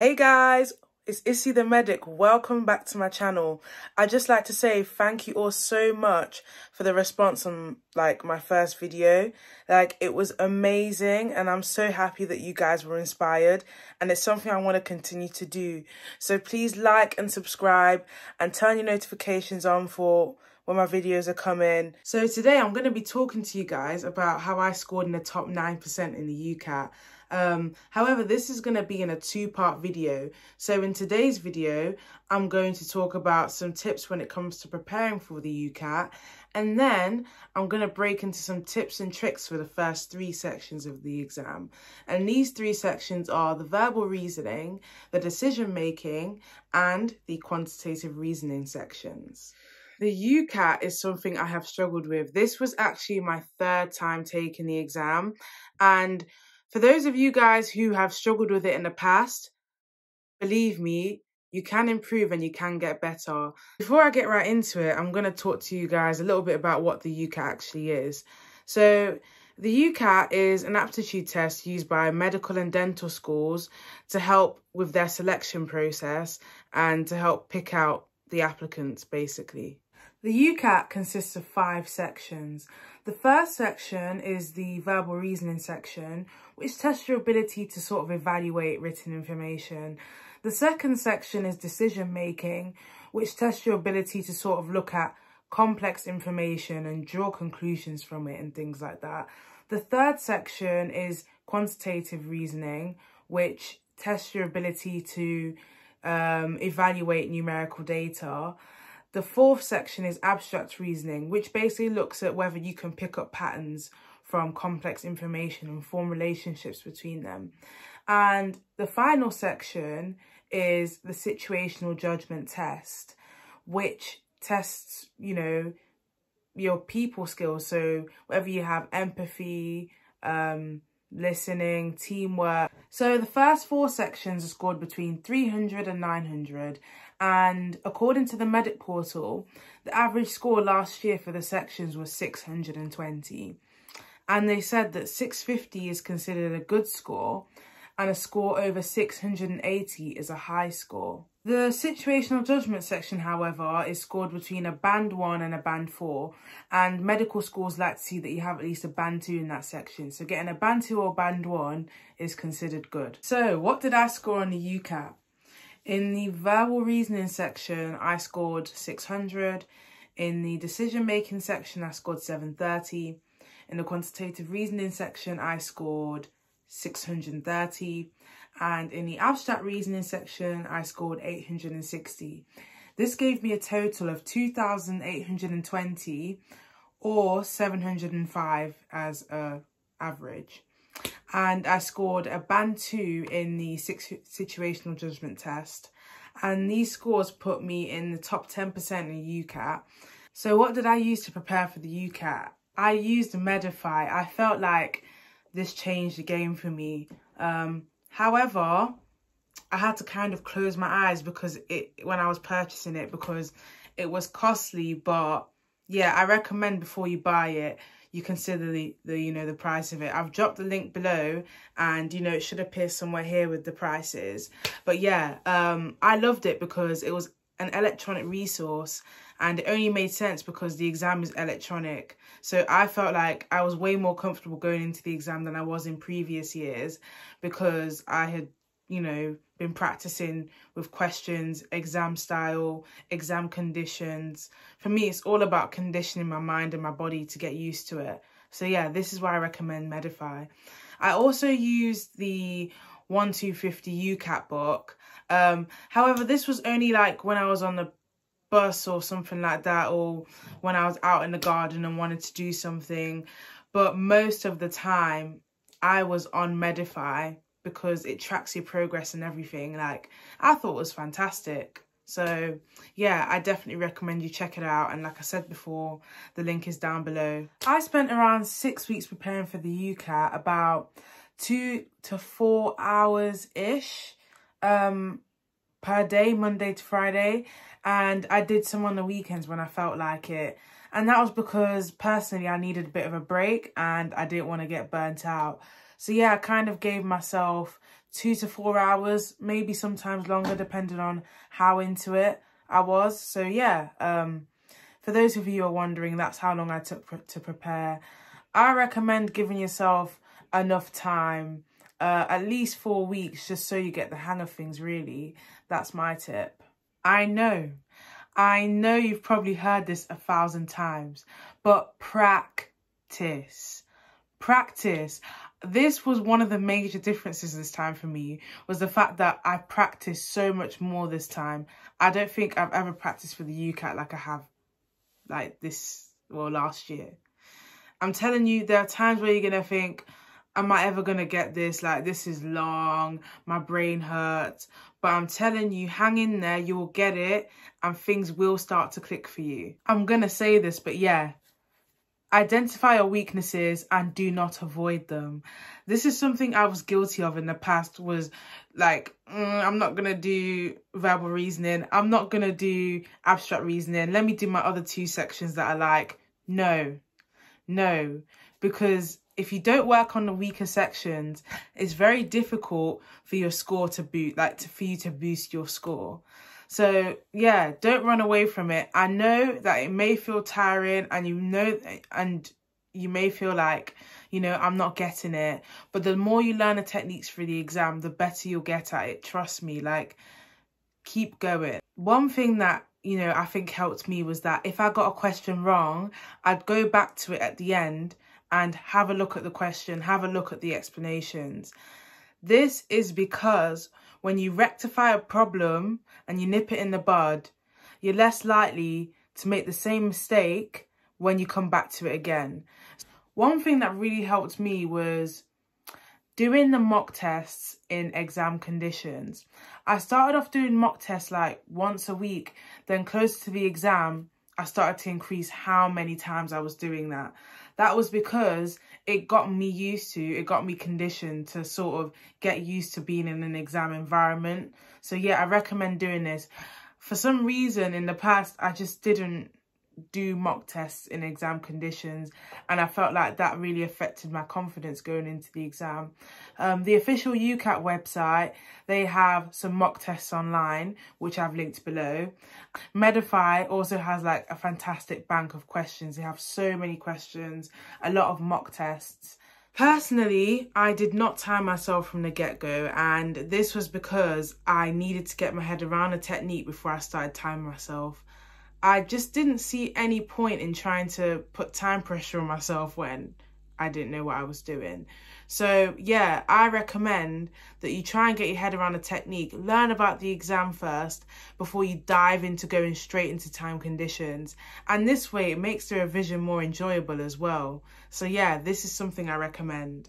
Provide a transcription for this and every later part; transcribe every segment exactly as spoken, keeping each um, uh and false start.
Hey guys, it's Isi The Medic. Welcome back to my channel. I'd just like to say thank you all so much for the response on like my first video. Like it was amazing and I'm so happy that you guys were inspired and it's something I want to continue to do. So please like and subscribe and turn your notifications on for when my videos are coming. So today I'm going to be talking to you guys about how I scored in the top nine percent in the U CAT. Um, however, this is going to be in a two-part video. So in today's video, I'm going to talk about some tips when it comes to preparing for the U CAT. And then I'm going to break into some tips and tricks for the first three sections of the exam. And these three sections are the verbal reasoning, the decision-making, and the quantitative reasoning sections. The U CAT is something I have struggled with. This was actually my third time taking the exam, and for those of you guys who have struggled with it in the past, believe me, you can improve and you can get better. Before I get right into it, I'm going to talk to you guys a little bit about what the U CAT actually is. So the U CAT is an aptitude test used by medical and dental schools to help with their selection process and to help pick out the applicants, basically. The U CAT consists of five sections. The first section is the verbal reasoning section, which tests your ability to sort of evaluate written information. The second section is decision making, which tests your ability to sort of look at complex information and draw conclusions from it and things like that. The third section is quantitative reasoning, which tests your ability to um, evaluate numerical data. The fourth section is abstract reasoning, which basically looks at whether you can pick up patterns from complex information and form relationships between them. And the final section is the situational judgment test, which tests, you know, your people skills. So whether you have empathy, um, listening, teamwork. So the first four sections are scored between three hundred and nine hundred, and according to the Medic Portal, the average score last year for the sections was six hundred and twenty, and they said that six fifty is considered a good score and a score over six hundred and eighty is a high score. The situational judgment section, however, is scored between a band one and a band four, and medical schools like to see that you have at least a band two in that section. So getting a band two or band one is considered good. So what did I score on the U CAT? In the verbal reasoning section, I scored six hundred. In the decision making section, I scored seven thirty. In the quantitative reasoning section, I scored six hundred and thirty, and in the abstract reasoning section I scored eight hundred and sixty. This gave me a total of two thousand eight hundred and twenty or seven hundred and five as a average, and I scored a band two in the situational judgment test, and these scores put me in the top ten percent in U CAT. So what did I use to prepare for the U CAT? I used Medify. I felt like this changed the game for me. Um, however, I had to kind of close my eyes because it when I was purchasing it, because it was costly. But yeah, I recommend before you buy it, you consider the, the you know the price of it. I've dropped the link below, and you know it should appear somewhere here with the prices. But yeah, um, I loved it because it was an electronic resource, and it only made sense because the exam is electronic. So I felt like I was way more comfortable going into the exam than I was in previous years, because I had, you know, been practicing with questions, exam style, exam conditions. For me, it's all about conditioning my mind and my body to get used to it. So yeah, this is why I recommend Medify. I also used the one two fifty U CAT book. Um, however, this was only like when I was on the bus or something like that, or when I was out in the garden and wanted to do something. But most of the time I was on Medify because it tracks your progress and everything. Like I thought it was fantastic. So yeah, I definitely recommend you check it out. And like I said before, the link is down below. I spent around six weeks preparing for the U CAT, about two to four hours ish. Um, per day, Monday to Friday, and I did some on the weekends when I felt like it, and that was because personally I needed a bit of a break and I didn't want to get burnt out. So yeah, I kind of gave myself two to four hours, maybe sometimes longer, depending on how into it I was. So yeah, um, for those of you who are wondering, that's how long I took pr to prepare. I recommend giving yourself enough time, uh, at least four weeks, just so you get the hang of things, really. That's my tip. I know, I know you've probably heard this a thousand times, but practice, practice. This was one of the major differences this time for me, was the fact that I practiced so much more this time. I don't think I've ever practiced for the U CAT like I have like this, well, last year. I'm telling you, there are times where you're going to think, am I ever going to get this? Like, this is long, my brain hurts. But I'm telling you, hang in there, you will get it and things will start to click for you. I'm going to say this, but yeah. Identify your weaknesses and do not avoid them. This is something I was guilty of in the past, was like, mm, I'm not going to do verbal reasoning. I'm not going to do abstract reasoning. Let me do my other two sections that I like. No, no, because if you don't work on the weaker sections, it's very difficult for your score to boot, like to, for you to boost your score. So yeah, don't run away from it. I know that it may feel tiring, and you know, and you may feel like, you know, I'm not getting it. But the more you learn the techniques for the exam, the better you'll get at it. Trust me, like, keep going. One thing that, you know, I think helped me was that if I got a question wrong, I'd go back to it at the end and have a look at the question, have a look at the explanations. This is because when you rectify a problem and you nip it in the bud, you're less likely to make the same mistake when you come back to it again. One thing that really helped me was doing the mock tests in exam conditions. I started off doing mock tests like once a week, then closer to the exam, I started to increase how many times I was doing that. That was because it got me used to, it got me conditioned to sort of get used to being in an exam environment. So yeah, I recommend doing this. For some reason in the past, I just didn't do mock tests in exam conditions, and I felt like that really affected my confidence going into the exam. Um, the official U CAT website, they have some mock tests online, which I've linked below. Medify also has like a fantastic bank of questions. They have so many questions, a lot of mock tests. Personally, I did not time myself from the get-go, and this was because I needed to get my head around a technique before I started timing myself. I just didn't see any point in trying to put time pressure on myself when I didn't know what I was doing. So yeah, I recommend that you try and get your head around a technique, learn about the exam first before you dive into going straight into time conditions. And this way it makes the revision more enjoyable as well. So yeah, this is something I recommend.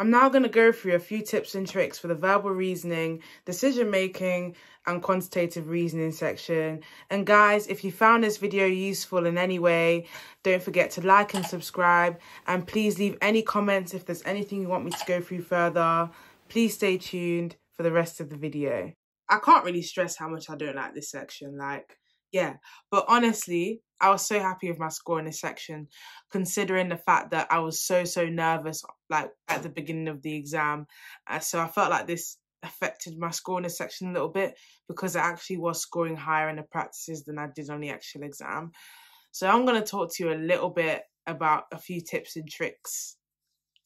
I'm now going to go through a few tips and tricks for the verbal reasoning, decision making and quantitative reasoning section. And guys, if you found this video useful in any way, don't forget to like and subscribe, and please leave any comments if there's anything you want me to go through further. Please stay tuned for the rest of the video. I can't really stress how much I don't like this section, like, yeah, but honestly, I was so happy with my score in this section, considering the fact that I was so, so nervous, like, at the beginning of the exam. Uh, so I felt like this affected my score in this section a little bit, because I actually was scoring higher in the practices than I did on the actual exam. So I'm going to talk to you a little bit about a few tips and tricks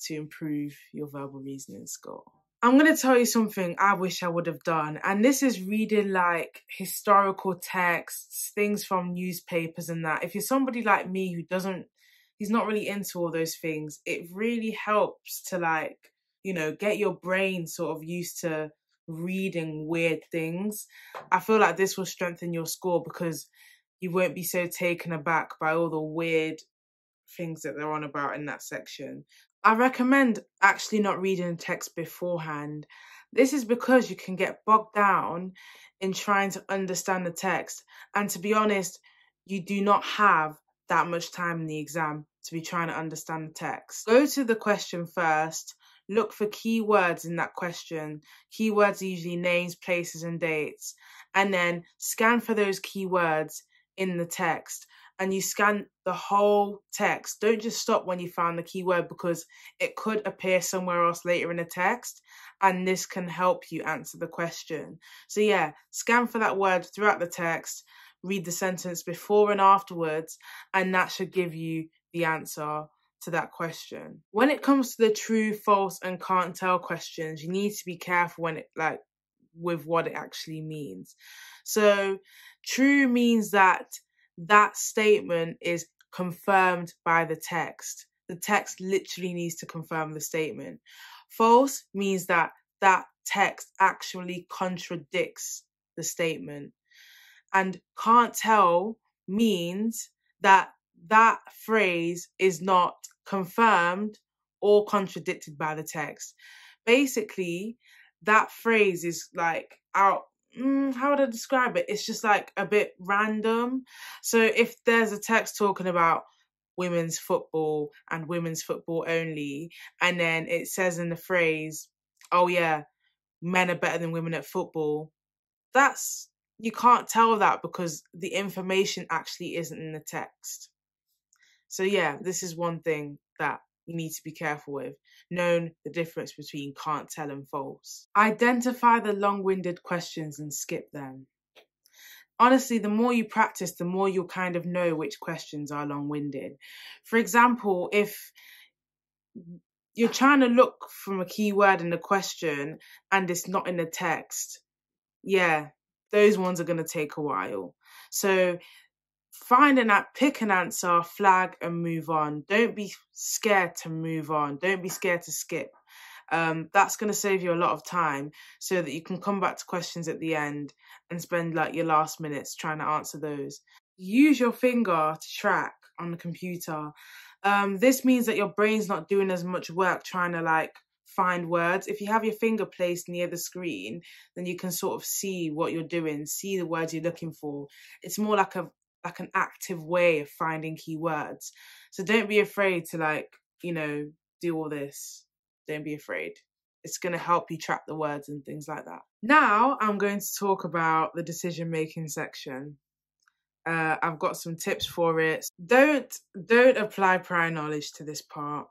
to improve your verbal reasoning score. I'm going to tell you something I wish I would have done, and this is reading like historical texts, things from newspapers and that. If you're somebody like me who doesn't, he's not really into all those things, it really helps to, like, you know, get your brain sort of used to reading weird things. I feel like this will strengthen your score because you won't be so taken aback by all the weird things that they're on about in that section. I recommend actually not reading a text beforehand. This is because you can get bogged down in trying to understand the text. And to be honest, you do not have that much time in the exam to be trying to understand the text. Go to the question first. Look for keywords in that question. Keywords are usually names, places, and dates. And then scan for those keywords in the text. And you scan the whole text. Don't just stop when you found the keyword, because it could appear somewhere else later in the text. and this can help you answer the question. So yeah, scan for that word throughout the text, read the sentence before and afterwards, and that should give you the answer to that question. When it comes to the true, false, and can't tell questions, you need to be careful when it like with what it actually means. So true means that that statement is confirmed by the text. The text literally needs to confirm the statement. False means that that text actually contradicts the statement. And can't tell means that that phrase is not confirmed or contradicted by the text. Basically, that phrase is like out. Mm, how would I describe it? It's just like a bit random. So if there's a text talking about women's football and women's football only, and then it says in the phrase, oh yeah, men are better than women at football, that's, you can't tell that because the information actually isn't in the text. So yeah, this is one thing that you need to be careful with, knowing the difference between can't tell and false. Identify the long-winded questions and skip them. Honestly, the more you practice, the more you'll kind of know which questions are long-winded. For example, if you're trying to look from a keyword in the question and it's not in the text, yeah, those ones are going to take a while. So find an app, pick an answer, flag and move on. Don't be scared to move on. Don't be scared to skip. Um, that's going to save you a lot of time so that you can come back to questions at the end and spend like your last minutes trying to answer those. Use your finger to track on the computer. Um, this means that your brain's not doing as much work trying to like find words. If you have your finger placed near the screen, then you can sort of see what you're doing, see the words you're looking for. It's more like a like an active way of finding keywords. So don't be afraid to like, you know, do all this. Don't be afraid. It's going to help you track the words and things like that. Now I'm going to talk about the decision-making section. Uh, I've got some tips for it. Don't, don't apply prior knowledge to this part.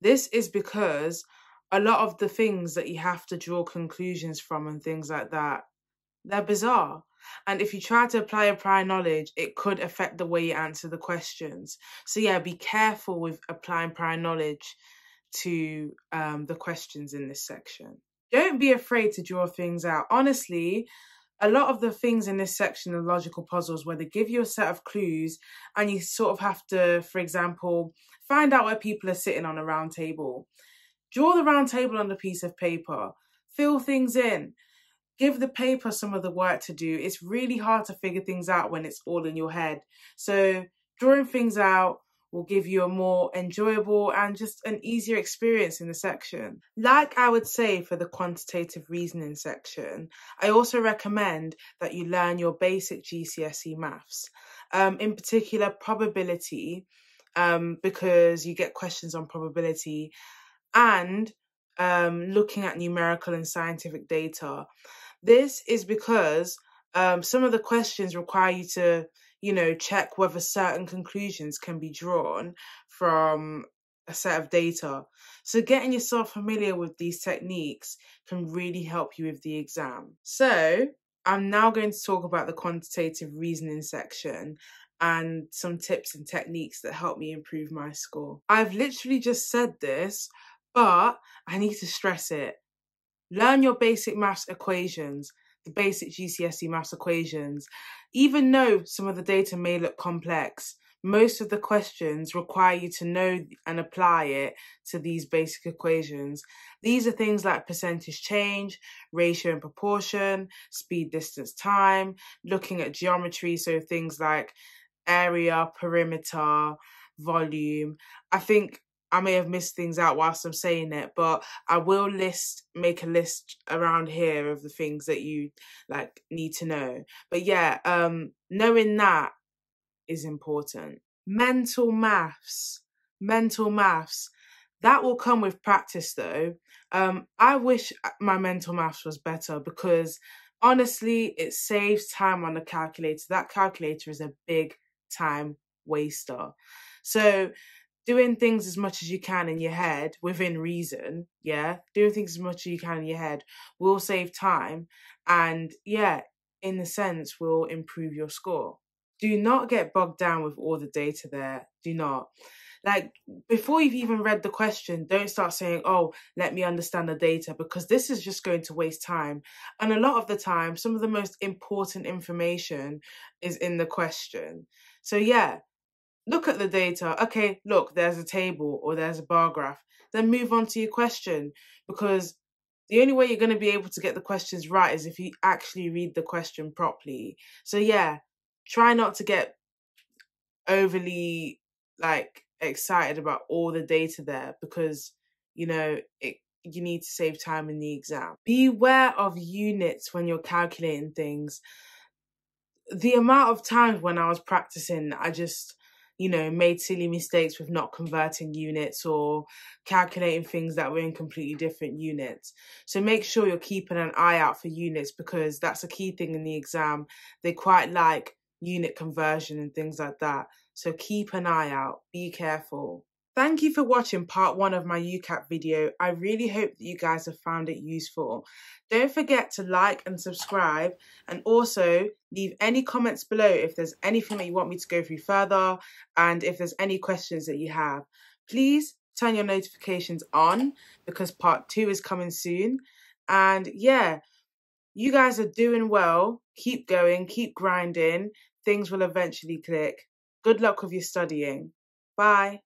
This is because a lot of the things that you have to draw conclusions from and things like that, they're bizarre. And if you try to apply your prior knowledge, it could affect the way you answer the questions. So yeah, be careful with applying prior knowledge to um, the questions in this section. Don't be afraid to draw things out. Honestly, a lot of the things in this section are logical puzzles where they give you a set of clues and you sort of have to, for example, find out where people are sitting on a round table. Draw the round table on a piece of paper. Fill things in. Give the paper some of the work to do. It's really hard to figure things out when it's all in your head. So drawing things out will give you a more enjoyable and just an easier experience in the section. Like I would say for the quantitative reasoning section, I also recommend that you learn your basic G C S E maths, um, in particular probability, um, because you get questions on probability, and um, looking at numerical and scientific data. This is because um, some of the questions require you to, you know, check whether certain conclusions can be drawn from a set of data. So getting yourself familiar with these techniques can really help you with the exam. So I'm now going to talk about the quantitative reasoning section and some tips and techniques that help me improve my score. I've literally just said this, but I need to stress it. Learn your basic maths equations, the basic G C S E maths equations. Even though some of the data may look complex, most of the questions require you to know and apply it to these basic equations. These are things like percentage change, ratio and proportion, speed, distance, time, looking at geometry, so things like area, perimeter, volume. I think I may have missed things out whilst I'm saying it, but I will list, make a list around here of the things that you like need to know. But yeah, um, knowing that is important. Mental maths, mental maths. That will come with practice though. Um, I wish my mental maths was better because honestly, it saves time on the calculator. That calculator is a big time waster. So doing things as much as you can in your head within reason, yeah, doing things as much as you can in your head will save time and, yeah, in a sense, will improve your score. Do not get bogged down with all the data there. Do not. Like, before you've even read the question, don't start saying, oh, let me understand the data, because this is just going to waste time. And a lot of the time, some of the most important information is in the question. So, yeah, look at the data. Okay, look, there's a table or there's a bar graph. Then move on to your question, because the only way you're going to be able to get the questions right is if you actually read the question properly. So, yeah, try not to get overly, like, excited about all the data there, because, you know, it, you need to save time in the exam. Beware of units when you're calculating things. The amount of times when I was practicing, I just, you know, made silly mistakes with not converting units or calculating things that were in completely different units. So make sure you're keeping an eye out for units, because that's a key thing in the exam. They quite like unit conversion and things like that. So keep an eye out, be careful. Thank you for watching part one of my U CAT video. I really hope that you guys have found it useful. Don't forget to like and subscribe, and also leave any comments below if there's anything that you want me to go through further, and if there's any questions that you have. Please turn your notifications on, because part two is coming soon. And yeah, you guys are doing well. Keep going, keep grinding. Things will eventually click. Good luck with your studying. Bye.